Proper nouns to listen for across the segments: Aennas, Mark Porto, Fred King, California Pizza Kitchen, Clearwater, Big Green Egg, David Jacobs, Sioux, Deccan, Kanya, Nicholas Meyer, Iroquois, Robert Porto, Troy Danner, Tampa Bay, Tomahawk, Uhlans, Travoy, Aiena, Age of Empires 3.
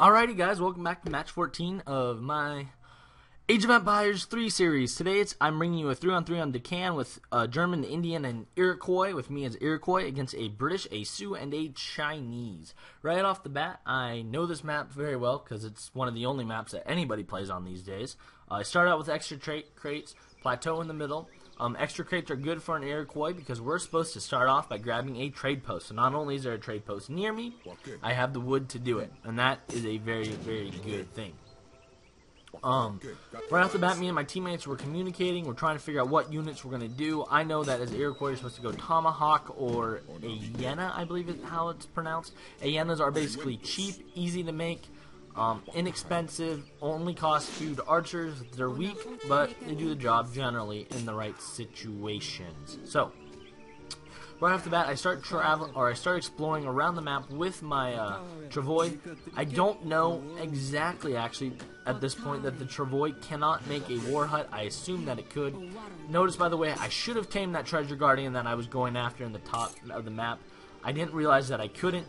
Alrighty guys, welcome back to match 14 of my Age of Empires 3 series. Today I'm bringing you a 3-on-3 on Deccan with German, Indian, and Iroquois, with me as Iroquois, against a British, a Sioux, and a Chinese. Right off the bat, I know this map very well because it's one of the only maps that anybody plays on these days. I start out with extra crates, plateau in the middle. Extra crates are good for an Iroquois because we're supposed to start off by grabbing a trade post. So not only is there a trade post near me, I have the wood to do it, and that is a very, very good thing. Right off the bat, me and my teammates were communicating. We're trying to figure out what units we're going to do. I know that as Iroquois, you're supposed to go Tomahawk or Aiena, I believe is how it's pronounced. Aienas are basically cheap, easy to make. Inexpensive, only cost food archers. They're weak, but they do the job generally in the right situations. So, right off the bat, I start exploring around the map with my Travoy. I don't know exactly, actually, at this point, that the Travoy cannot make a war hut. I assume that it could. Notice, by the way, I should have tamed that treasure guardian that I was going after in the top of the map. I didn't realize that I couldn't,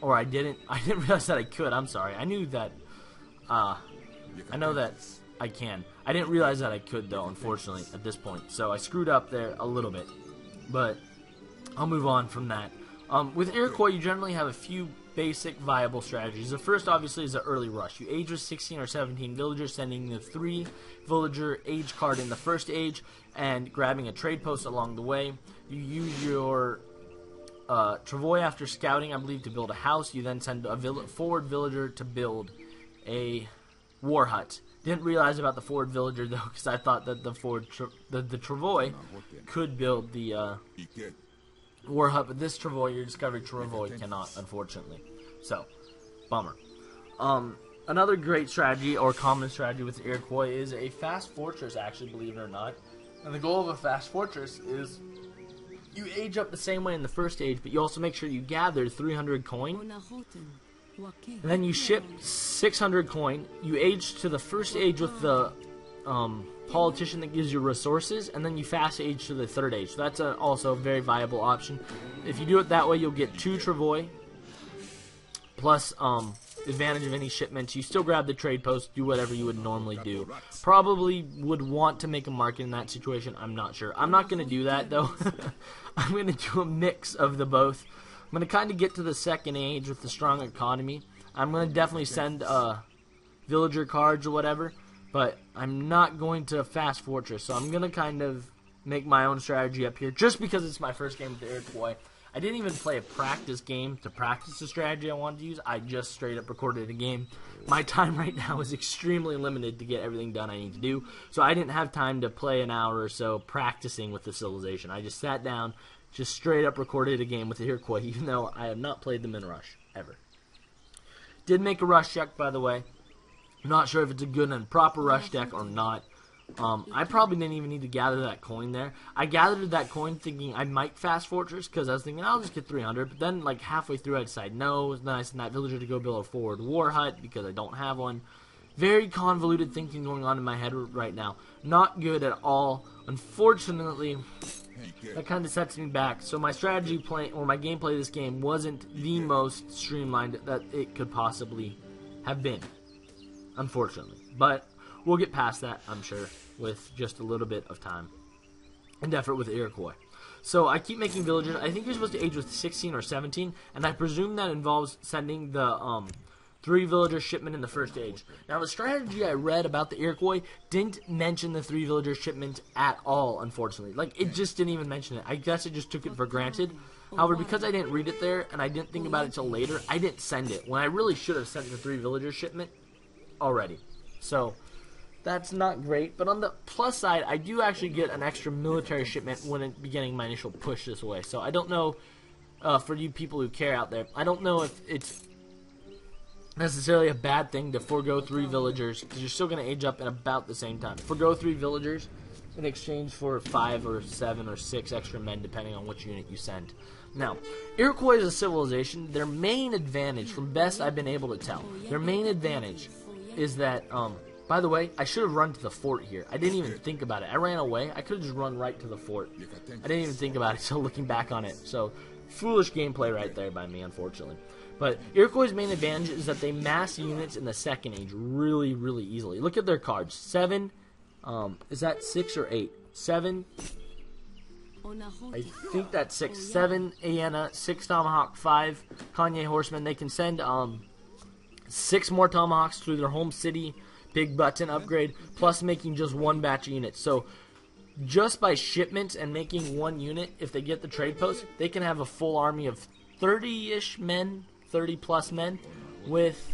or I didn't realize that I could, I'm sorry. I knew that, I know that I can. I didn't realize that I could, though, unfortunately, at this point. So I screwed up there a little bit, but I'll move on from that. With Iroquois, you generally have a few basic viable strategies. The first, obviously, is the early rush. You age with 16 or 17 villagers, sending the 3 villager age card in the first age, and grabbing a trade post along the way. You use your Travoy after scouting, I believe, to build a house. You then send a forward villager to build a war hut. Didn't realize about the forward villager, though, because I thought that the Travoy could build the war hut, but this Travoy, your discovery Travoy, cannot, unfortunately. So, bummer. Another great strategy, or common strategy with Iroquois, is a fast fortress, actually, believe it or not. And the goal of a fast fortress is you age up the same way in the first age, but you also make sure you gather 300 coin. And then you ship 600 coin. You age to the first age with the politician that gives you resources, and then you fast age to the third age. So that's also a very viable option. If you do it that way, you'll get 2 Travoy, plus advantage of any shipments. You still grab the trade post, do whatever you would normally do. Probably would want to make a market in that situation, I'm not sure. I'm not going to do that, though. I'm going to do a mix of the both. I'm going to kind of get to the second age with the strong economy. I'm going to definitely send villager cards or whatever, but I'm not going to fast fortress, so I'm going to kind of make my own strategy up here, just because it's my first game with the Iroquois. I didn't even play a practice game to practice the strategy I wanted to use. I just straight up recorded a game. My time right now is extremely limited to get everything done I need to do, so I didn't have time to play an hour or so practicing with the civilization. I just sat down, just straight up recorded a game with the Iroquois, even though I have not played them in rush, ever. Did make a rush deck, by the way. I'm not sure if it's a good and proper rush deck or not. I probably didn't even need to gather that coin there. I gathered that coin thinking I might fast fortress, because I was thinking I'll just get 300, but then like halfway through I decided no, it's nice, and that villager to go build a forward war hut because I don't have one. Very convoluted thinking going on in my head right now. Not good at all. Unfortunately, that kind of sets me back. So my strategy play, or my gameplay this game, wasn't the most streamlined that it could possibly have been, unfortunately. But we'll get past that, I'm sure, with just a little bit of time and effort with Iroquois. So I keep making villagers. I think you're supposed to age with 16 or 17, and I presume that involves sending the 3 villager shipment in the first age. Now, the strategy I read about the Iroquois didn't mention the 3 villager shipment at all, unfortunately. Like, it just didn't even mention it. I guess it just took it for granted. However, because I didn't read it there and I didn't think about it till later, I didn't send it, when I really should have sent the 3 villager shipment already. So that's not great, but on the plus side, I do actually get an extra military shipment when beginning my initial push this way. So I don't know, for you people who care out there, I don't know if it's necessarily a bad thing to forego 3 villagers, because you're still going to age up at about the same time. Forego 3 villagers in exchange for 5 or 7 or 6 extra men, depending on which unit you send. Now, Iroquois is a civilization. Their main advantage, from best I've been able to tell, their main advantage is that, by the way, I should have run to the fort here. I didn't even think about it. I ran away. I could have just run right to the fort. I didn't even think about it, so looking back on it. So, foolish gameplay right there by me, unfortunately. But Iroquois' main advantage is that they mass units in the Second Age really, really easily. Look at their cards. 7. Is that 6 or 8? 7. I think that's 6. 7 Aiena, 6 Tomahawk, 5 Kanya Horsemen. They can send 6 more Tomahawks through their home city. Big button upgrade, plus making just one batch of units. So just by shipments and making one unit, if they get the trade post, they can have a full army of 30-ish men, 30-plus men, with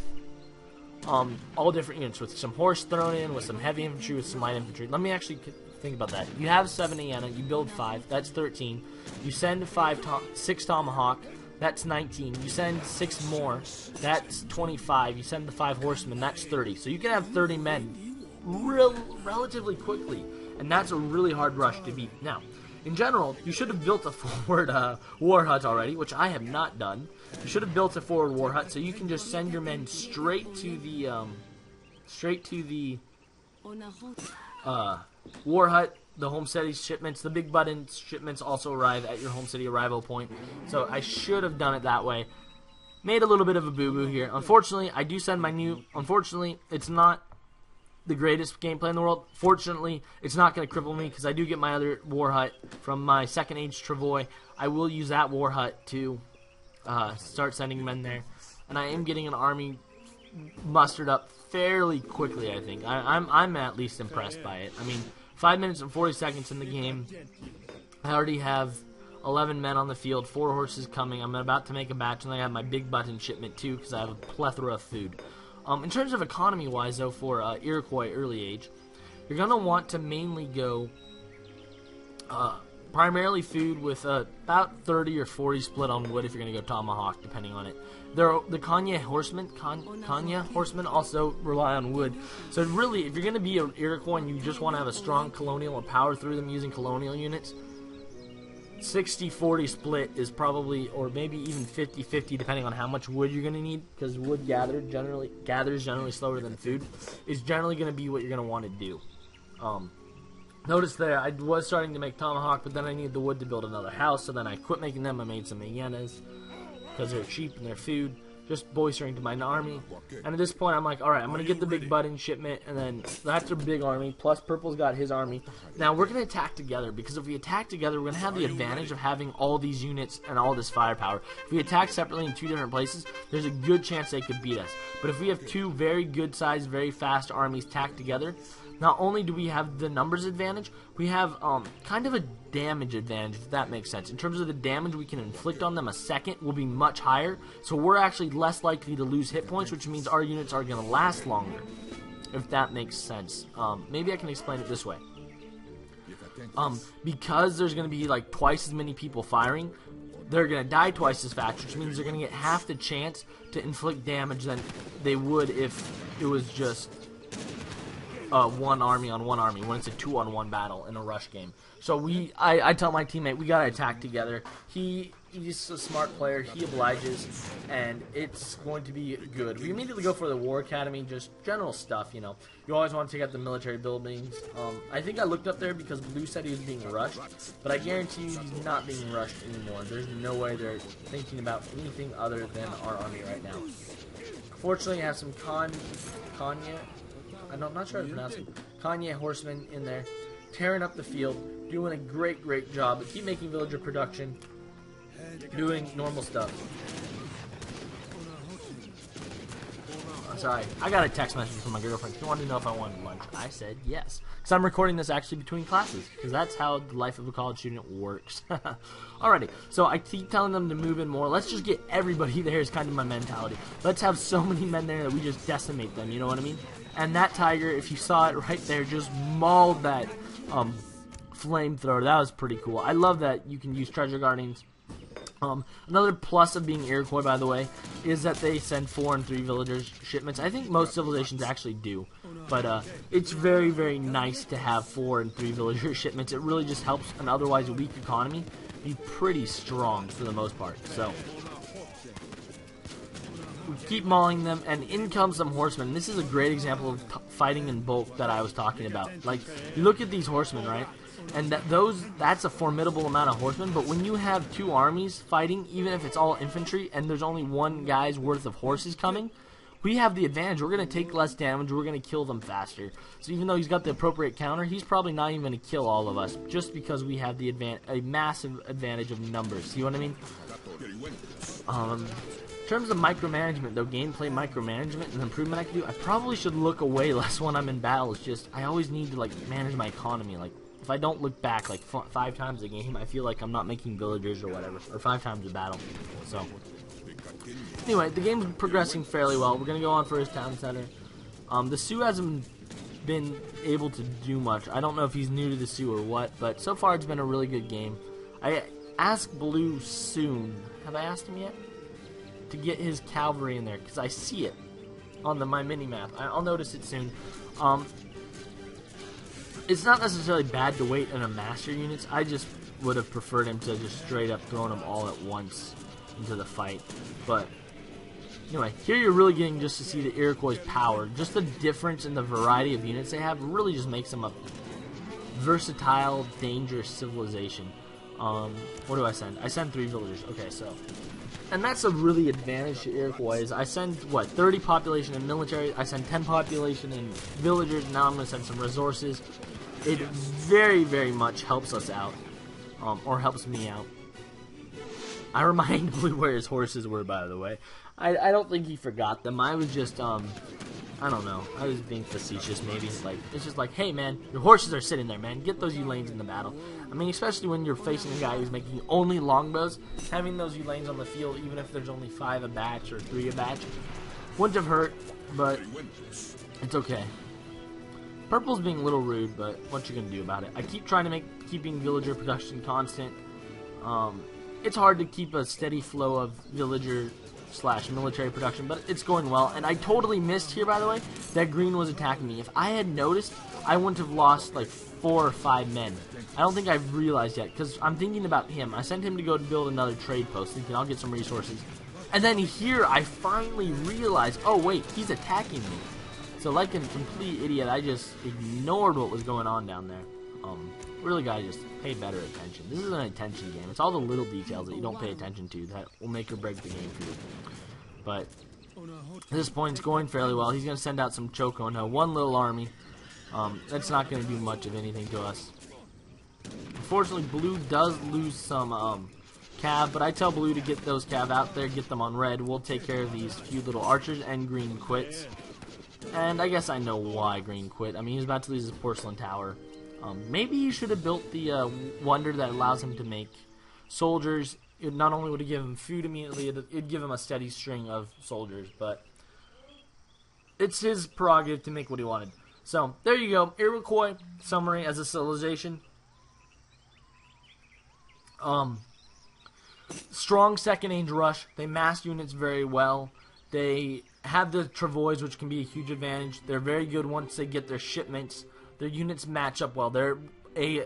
all different units, with some horse thrown in, with some heavy infantry, with some light infantry. Let me actually think about that. You have 7 Aiena, you build 5, that's 13. You send 6 Tomahawk, that's 19. You send 6 more, that's 25. You send the 5 horsemen, that's 30. So you can have 30 men relatively quickly, and that's a really hard rush to beat. Now, in general, you should have built a forward war hut already, which I have not done. You should have built a forward war hut, so you can just send your men straight to the war hut. The home city shipments, the big button shipments also arrive at your home city arrival point. So I should have done it that way. Made a little bit of a boo-boo here. Unfortunately, I do send my new... Unfortunately, it's not the greatest gameplay in the world. Fortunately, it's not going to cripple me because I do get my other war hut from my Second Age Travoy. I will use that war hut to start sending men there. And I am getting an army mustered up fairly quickly, I think. I'm at least impressed by it. I mean... 5 minutes and 40 seconds in the game. I already have 11 men on the field, 4 horses coming. I'm about to make a batch, and I have my big button shipment too because I have a plethora of food. In terms of economy-wise, though, for Iroquois early age, you're going to want to mainly go primarily food with about 30 or 40 split on wood if you're going to go tomahawk, depending on it. The Kanya horsemen also rely on wood. So really, if you're going to be an Iroquois and you just want to have a strong colonial and power through them using colonial units, 60-40 split is probably, or maybe even 50-50 depending on how much wood you're going to need, because wood gathers generally slower than food, is generally going to be what you're going to want to do. Notice there, I was starting to make tomahawk, but then I needed the wood to build another house, so then I quit making them. I made some Aennas, because they're cheap and they're food, just bolstering to my army. And at this point, I'm like, alright, I'm going to get the big button shipment, and then that's a big army, plus Purple's got his army. Now, we're going to attack together, because if we attack together, we're going to have the advantage of having all these units and all this firepower. If we attack separately in two different places, there's a good chance they could beat us. But if we have two very good-sized, very fast armies tacked together, not only do we have the numbers advantage, we have kind of a damage advantage, if that makes sense. In terms of the damage we can inflict on them, a second will be much higher, so we're actually less likely to lose hit points, which means our units are going to last longer, if that makes sense. Maybe I can explain it this way. Because there's going to be like twice as many people firing, they're going to die twice as fast, which means they're going to get half the chance to inflict damage than they would if it was just... one army on one army when it's a 2-on-1 battle in a rush game. So I tell my teammate we gotta attack together. He's a smart player. He obliges, and it's going to be good. We immediately go for the War Academy, just general stuff. You know, you always want to take out the military buildings. I think I looked up there because Blue said he was being rushed, but I guarantee you he's not being rushed anymore. There's no way they're thinking about anything other than our army right now. Fortunately, I have some Kanya. I'm not sure how to pronounce it. Kanya Horseman in there, tearing up the field, doing a great, great job. But keep making villager production, doing normal stuff. I'm sorry, I got a text message from my girlfriend. She wanted to know if I wanted lunch. I said yes, because I'm recording this actually between classes, because that's how the life of a college student works. Alrighty, so I keep telling them to move in more. Let's just get everybody there is kind of my mentality. Let's have so many men there that we just decimate them, you know what I mean? And that tiger, if you saw it right there, just mauled that flamethrower. That was pretty cool. I love that you can use treasure guardians. Another plus of being Iroquois, by the way, is that they send 4 and 3 villagers shipments. I think most civilizations actually do, but it's very, very nice to have 4 and 3 villager shipments. It really just helps an otherwise weak economy be pretty strong for the most part. So... we keep mauling them, and in comes some horsemen. This is a great example of fighting in bulk that I was talking about. Like, you look at these horsemen, right? and that's a formidable amount of horsemen. But when you have two armies fighting, even if it's all infantry, and there's only one guy's worth of horses coming, we have the advantage. We're going to take less damage. We're going to kill them faster. So even though he's got the appropriate counter, he's probably not even going to kill all of us, just because we have the a massive advantage of numbers. See what I mean? In terms of micromanagement, though, gameplay micromanagement and improvement I can do, I probably should look away less when I'm in battle. It's just, I always need to, like, manage my economy. Like, if I don't look back, like, 5 times a game, I feel like I'm not making villagers or whatever, or 5 times a battle. So, anyway, the game's progressing fairly well. We're gonna go on for his town center. The Sioux hasn't been able to do much. I don't know if he's new to the Sioux or what, but so far it's been a really good game. I ask Blue soon. Have I asked him yet? To get his cavalry in there, because I see it on my mini-map. I'll notice it soon. It's not necessarily bad to wait in a master units. I just would have preferred him to just straight up throwing them all at once into the fight. But anyway, here you're really getting just to see the Iroquois' power. Just the difference in the variety of units they have really just makes them a versatile, dangerous civilization. What do I send? I send 3 villagers. Okay, so... And that's a really advantage to Iroquois. Is I send, what, 30 population in military, I send 10 population in villagers, now I'm going to send some resources. It very, very much helps us out, or helps me out. I remind Blue where his horses were, by the way. I don't think he forgot them. I was just, I don't know, I was being facetious maybe. It's just like, hey man, your horses are sitting there, man, get those Uhlans in the battle. I mean, especially when you're facing a guy who's making only longbows, having those Uhlans on the field, even if there's only 5 a batch or 3 a batch, wouldn't have hurt, but it's okay. Purple's being a little rude, but what you gonna do about it? I keep trying to keeping villager production constant. It's hard to keep a steady flow of villager / military production, but it's going well. And I totally missed here, by the way, that green was attacking me. If I had noticed, I wouldn't have lost like 4 or 5 men. I don't think I've realized yet, because I'm thinking about him. I sent him to go to build another trade post, thinking I'll get some resources. And then here, I finally realized, oh wait, he's attacking me. So like a complete idiot, I just ignored what was going on down there. Really gotta just pay better attention. This is an attention game. It's all the little details that you don't pay attention to that will make or break the game for you. But at this point, it's going fairly well. He's gonna send out some Choco now, one little army. That's not gonna do much of anything to us. Unfortunately, Blue does lose some cav, but I tell Blue to get those cav out there, get them on red. We'll take care of these few little archers, and Green quits. And I guess I know why Green quit. I mean, he's about to lose his porcelain tower. Maybe you should have built the wonder that allows him to make soldiers. It not only would it give him food immediately, it would give him a steady string of soldiers, but it's his prerogative to make what he wanted. So, there you go. Iroquois summary as a civilization. Strong second age rush. They mass units very well. They have the travois, which can be a huge advantage. They're very good once they get their shipments. Their units match up well. They're a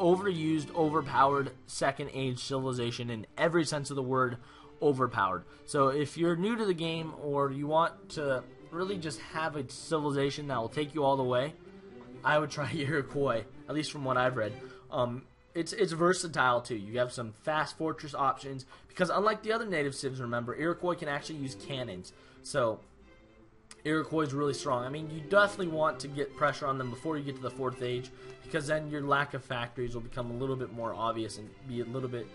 overused, overpowered second age civilization in every sense of the word, overpowered. So if you're new to the game or you want to really just have a civilization that will take you all the way, I would try Iroquois, at least from what I've read. It's versatile too. You have some fast fortress options, because unlike the other native civs, remember, Iroquois can actually use cannons. So Iroquois is really strong. I mean, you definitely want to get pressure on them before you get to the 4th age, because then your lack of factories will become a little bit more obvious and be a little bit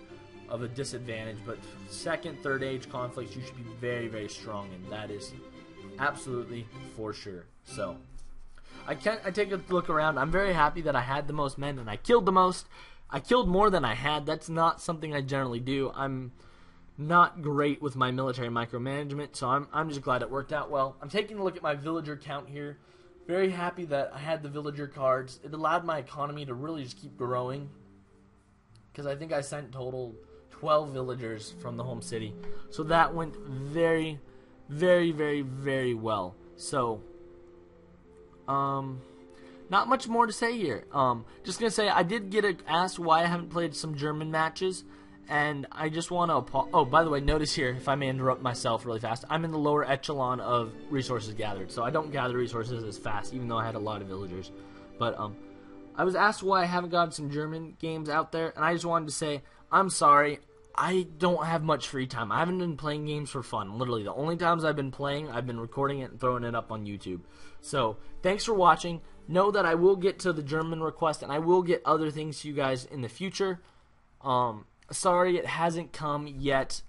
of a disadvantage. But 2nd, 3rd age conflicts, you should be very, very strong, and that is absolutely for sure. So, I take a look around. I'm very happy that I had the most men, and I killed the most. I killed more than I had. That's not something I generally do. I'm not great with my military micromanagement, so I'm just glad it worked out well. I'm taking a look at my villager count here. Very happy that I had the villager cards. It allowed my economy to really just keep growing, because I think I sent total 12 villagers from the home city. So that went very, very, very, very well. So, not much more to say here. Just gonna say I did get asked why I haven't played some German matches. And I just want to... Oh, by the way, notice here, if I may interrupt myself really fast, I'm in the lower echelon of resources gathered. So I don't gather resources as fast, even though I had a lot of villagers. But I was asked why I haven't gotten some German games out there, and I just wanted to say, I'm sorry, I don't have much free time. I haven't been playing games for fun. Literally, the only times I've been playing, I've been recording it and throwing it up on YouTube. So, thanks for watching. Know that I will get to the German request, and I will get other things to you guys in the future. Sorry it hasn't come yet.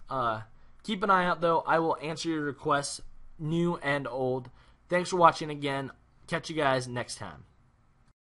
Keep an eye out, though. I will answer your requests, new and old. Thanks for watching again. Catch you guys next time.